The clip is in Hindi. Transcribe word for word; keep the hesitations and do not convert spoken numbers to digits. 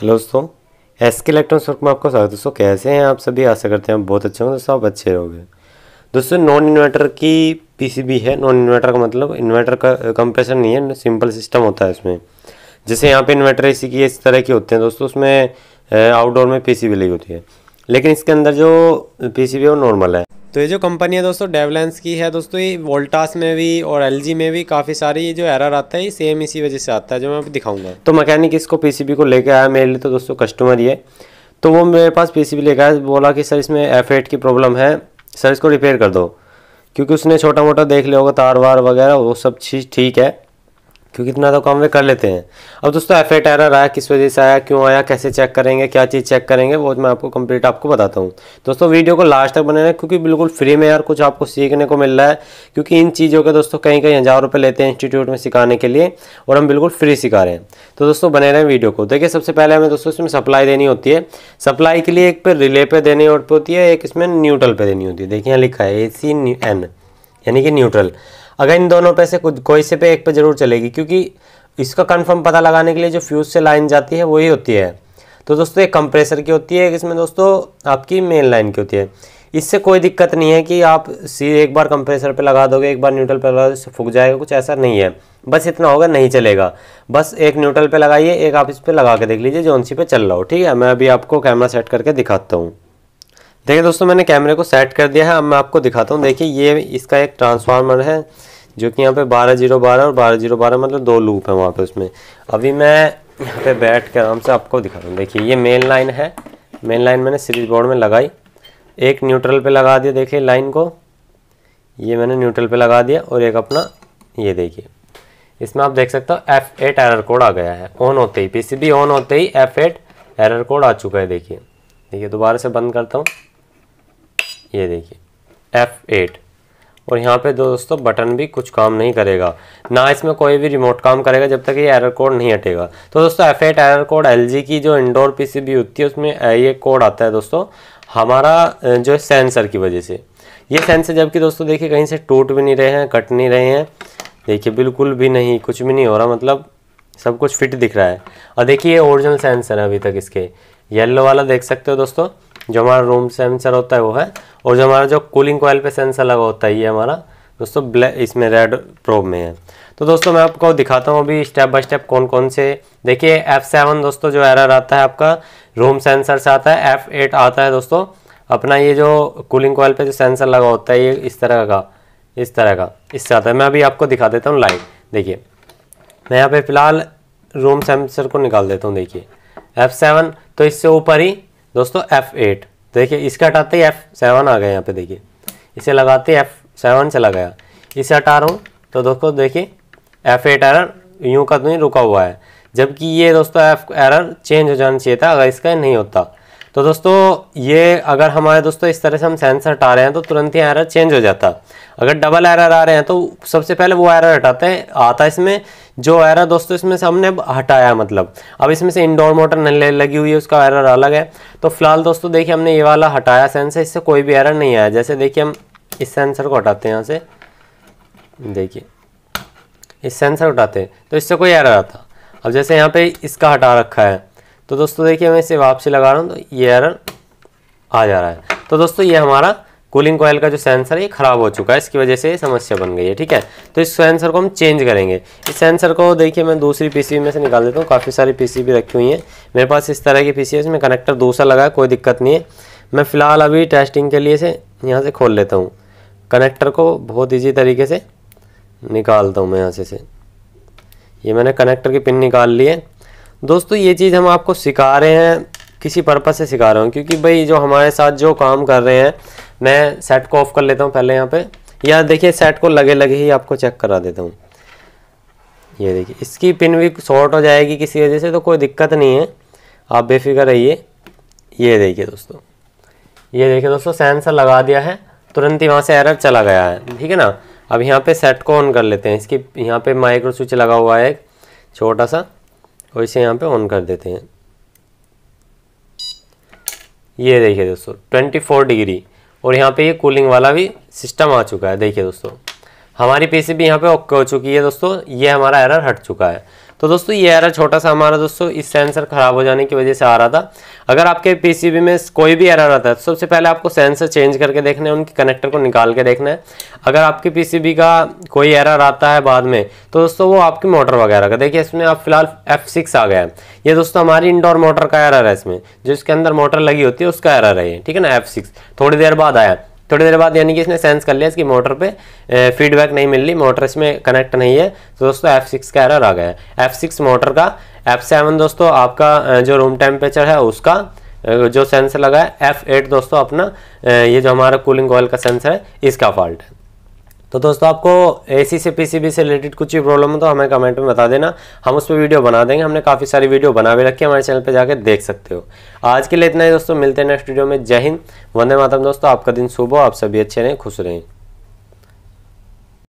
हेलो दोस्तों, एस.k इलेक्ट्रॉनिक्स वर्क में आपका स्वागत है। दोस्तों कैसे हैं आप सभी? आशा करते हैं आप बहुत अच्छे होंगे। दोस्तों आप अच्छे रहोगे। दोस्तों नॉन इन्वर्टर की पीसीबी है। नॉन इन्वर्टर का मतलब इन्वर्टर का कंप्रेसर नहीं है, सिंपल सिस्टम होता है इसमें। जैसे यहाँ पे इन्वर्टर इसी की इस तरह के होते हैं दोस्तों, उसमें आउटडोर में पीसीबी लगी होती है, लेकिन इसके अंदर जो पीसीबी है वो नॉर्मल है। तो ये जो कंपनी है दोस्तों डेवलाइंस की है दोस्तों, ये वोल्टास में भी और एलजी में भी काफ़ी सारी ये जो एरर आता है ये सेम इसी वजह से आता है, जो मैं अभी दिखाऊंगा। तो मैकेनिक इसको पीसीबी को लेके आया मेरे लिए, तो दोस्तों कस्टमर ये तो वो मेरे पास पीसीबी लेके आया, बोला कि सर इसमें एफ एट की प्रॉब्लम है, सर इसको रिपेयर कर दो। क्योंकि उसने छोटा मोटा देख लिया होगा तार वार वगैरह, वो सब चीज़ ठीक है, क्योंकि इतना तो काम वे कर लेते हैं। अब दोस्तों एफ एट एरर आया, किस वजह से आया, क्यों आया, कैसे चेक करेंगे, क्या चीज़ चेक करेंगे, वो मैं आपको कंप्लीट आपको बताता हूँ। दोस्तों वीडियो को लास्ट तक बने रहें, क्योंकि बिल्कुल फ्री में यार कुछ आपको सीखने को मिल रहा है। क्योंकि इन चीज़ों के दोस्तों कहीं कहीं हज़ार रुपये लेते हैं इंस्टीट्यूट में सिखाने के लिए, और हम बिल्कुल फ्री सिखा रहे हैं। तो दोस्तों बने रहें वीडियो को। देखिए सबसे पहले हमें दोस्तों इसमें सप्लाई देनी होती है। सप्लाई के लिए एक पे रिले पे देनी होती है, एक इसमें न्यूट्रल पे देनी होती है। देखिए यहाँ लिखा है ए सी एन, यानी कि न्यूट्रल। अगर इन दोनों पे से कुछ कोई से पे एक पे ज़रूर चलेगी, क्योंकि इसका कंफर्म पता लगाने के लिए जो फ्यूज़ से लाइन जाती है वही होती है। तो दोस्तों एक कंप्रेसर की होती है, इसमें दोस्तों आपकी मेन लाइन की होती है। इससे कोई दिक्कत नहीं है कि आप सीधे एक बार कंप्रेसर पे लगा दोगे, एक बार न्यूट्रल पे लगा दोगे फूक जाएगा, कुछ ऐसा नहीं है। बस इतना होगा नहीं चलेगा, बस एक न्यूट्रल पे लगाइए, एक आप इस पर लगा के देख लीजिए जोन सी पे चल रहा हो। ठीक है, मैं अभी आपको कैमरा सेट करके दिखाता हूँ। देखिए दोस्तों मैंने कैमरे को सेट कर दिया है, अब मैं आपको दिखाता हूँ। देखिए ये इसका एक ट्रांसफार्मर है, जो कि यहाँ पे बारह जीरो बारह और बारह जीरो बारह मतलब दो लूप है वहाँ पे उसमें। अभी मैं यहाँ पे बैठ कर आराम से आपको दिखा रहा हूँ। देखिए ये मेन लाइन है, मेन लाइन मैंने सीरीज बोर्ड में लगाई, एक न्यूट्रल पे लगा दिया। देखिए लाइन को ये मैंने न्यूट्रल पे लगा दिया, और एक अपना ये देखिए इसमें आप देख सकते हो एफ एट एरर कोड आ गया है। ऑन होते ही पीसीबी ऑन होते ही एफ एट एरर कोड आ चुका है। देखिए देखिए दोबारा से बंद करता हूँ, ये देखिए एफ एट। और यहाँ पे दोस्तों बटन भी कुछ काम नहीं करेगा, ना इसमें कोई भी रिमोट काम करेगा जब तक ये एरर कोड नहीं हटेगा। तो दोस्तों F eight error code LG की जो इंडोर पीसीबी होती है उसमें ये कोड आता है दोस्तों, हमारा जो सेंसर की वजह से। ये सेंसर जबकि दोस्तों देखिए कहीं से टूट भी नहीं रहे हैं, कट नहीं रहे हैं, देखिए बिल्कुल भी नहीं, कुछ भी नहीं हो रहा, मतलब सब कुछ फिट दिख रहा है। और देखिए ये ओरिजिनल सेंसर है अभी तक, इसके येलो वाला देख सकते हो दोस्तों, जो हमारा रूम सेंसर होता है वो है। और जो हमारा जो कूलिंग कॉइल पे सेंसर लगा होता है ये हमारा दोस्तों ब्लैक, इसमें रेड प्रोब में है। तो दोस्तों मैं आपको दिखाता हूँ अभी स्टेप बाय स्टेप कौन कौन से। देखिए एफ सेवन दोस्तों जो एरर आता है आपका रूम सेंसर से आता है, एफ एट आता है दोस्तों अपना ये जो कूलिंग कॉइल पे जो सेंसर लगा होता है ये इस तरह का इस तरह का इससे आता है। मैं अभी आपको दिखा देता हूँ लाइव। देखिए मैं यहाँ पर फिलहाल रूम सेंसर को निकाल देता हूँ। देखिए एफ सेवन, तो इससे ऊपर ही दोस्तों एफ एट। देखिए इसका हटाते ही एफ सेवन आ गया यहाँ पे। देखिए इसे लगाते ही एफ सेवन चला गया, इसे हटा रहा हूँ तो दोस्तों देखिए एफ एट एरर यूँ का नहीं रुका हुआ है, जबकि ये दोस्तों एफ एरर चेंज हो जाना चाहिए था अगर इसका नहीं होता। तो दोस्तों ये अगर हमारे दोस्तों इस तरह से हम सेंसर हटा रहे हैं तो तुरंत ही एरर चेंज हो जाता। अगर डबल एरर आ रहे हैं तो सबसे पहले वो एरर हटाते हैं आता है। इसमें जो एरर दोस्तों इसमें से हमने हटाया, मतलब अब इसमें से इंडोर मोटर नहीं लगी हुई है, उसका एरर अलग है। तो फिलहाल दोस्तों देखिए हमने ये वाला हटाया सेंसर, इससे कोई भी एरर नहीं आया। जैसे देखिए हम इस सेंसर को हटाते हैं यहाँ से, देखिए इस सेंसर उठाते हैं तो इससे कोई एरर आता। अब जैसे यहाँ पे इसका हटा रखा है तो दोस्तों देखिए मैं इसे वापसी लगा रहा हूँ तो ये एरर आ जा रहा है। तो दोस्तों ये हमारा कूलिंग कॉइल का जो सेंसर है ये ख़राब हो चुका है, इसकी वजह से ये समस्या बन गई है। ठीक है, तो इस सेंसर को हम चेंज करेंगे। इस सेंसर को देखिए मैं दूसरी पीसीबी में से निकाल देता हूँ, काफ़ी सारी पीसीबी रखी हुई हैं मेरे पास इस तरह की पीसीबी, इसमें कनेक्टर दूसरा लगा है, कोई दिक्कत नहीं है। मैं फ़िलहाल अभी टेस्टिंग के लिए से यहाँ से खोल लेता हूँ कनेक्टर को, बहुत ईजी तरीके से निकालता हूँ मैं यहाँ से से ये मैंने कनेक्टर की पिन निकाल ली है। दोस्तों ये चीज़ हम आपको सिखा रहे हैं, किसी पर्पज़ से सिखा रहा हूँ, क्योंकि भाई जो हमारे साथ जो काम कर रहे हैं। मैं सेट को ऑफ कर लेता हूँ पहले यहाँ पे, या देखिए सेट को लगे लगे ही आपको चेक करा देता हूँ। ये देखिए इसकी पिन भी शॉर्ट हो जाएगी किसी वजह से, तो कोई दिक्कत नहीं है, आप बेफिक्र रहिए। ये देखिए दोस्तों ये देखिए दोस्तों सेंसर लगा दिया है, तुरंत ही वहाँ से एरर चला गया है। ठीक है ना, अब यहाँ पे सेट को ऑन कर लेते हैं, इसकी यहाँ पे माइक्रो स्विच लगा हुआ है एक छोटा सा, और इसे यहाँ पे ऑन कर देते हैं। ये देखिए दोस्तों चौबीस डिग्री, और यहाँ पे ये कूलिंग वाला भी सिस्टम आ चुका है। देखिए दोस्तों हमारी पीसीबी यहाँ पे ओके हो चुकी है दोस्तों, ये हमारा एरर हट चुका है। तो दोस्तों ये एरर छोटा सा हमारा दोस्तों इस सेंसर ख़राब हो जाने की वजह से आ रहा था। अगर आपके पीसीबी में कोई भी एरर आता है तो सबसे पहले आपको सेंसर चेंज करके देखना है, उनके कनेक्टर को निकाल के देखना है। अगर आपके पीसीबी का कोई एरर आता है बाद में तो दोस्तों वो आपकी मोटर वगैरह का, देखिए इसमें आप फिलहाल एफ सिक्स आ गया है, ये दोस्तों हमारी इंडोर मोटर का एरर है, इसमें जो इसके अंदर मोटर लगी होती है उसका एरर है, ठीक है ना। एफ सिक्स थोड़ी देर बाद आया, थोड़ी देर बाद यानी कि इसने सेंस कर लिया इसकी मोटर पे फीडबैक नहीं मिल रही, मोटर इसमें कनेक्ट नहीं है, तो दोस्तों एफ सिक्स का एरर आ गया है। एफ सिक्स मोटर का, एफ सेवन दोस्तों आपका जो रूम टेम्परेचर है उसका जो सेंसर लगा है, एफ एट दोस्तों अपना ये जो हमारा कूलिंग कॉइल का सेंसर है इसका फॉल्ट है। तो दोस्तों आपको एसी से पीसीबी से रिलेटेड कुछ भी प्रॉब्लम हो तो हमें कमेंट में बता देना, हम उस पर वीडियो बना देंगे, हमने काफ़ी सारी वीडियो बना भी रखी है, हमारे चैनल पे जाके देख सकते हो। आज के लिए इतना ही दोस्तों, मिलते हैं नेक्स्ट वीडियो में। जय हिंद, वंदे मातरम दोस्तों, आपका दिन शुभ हो, आप सभी अच्छे रहें, खुश रहें।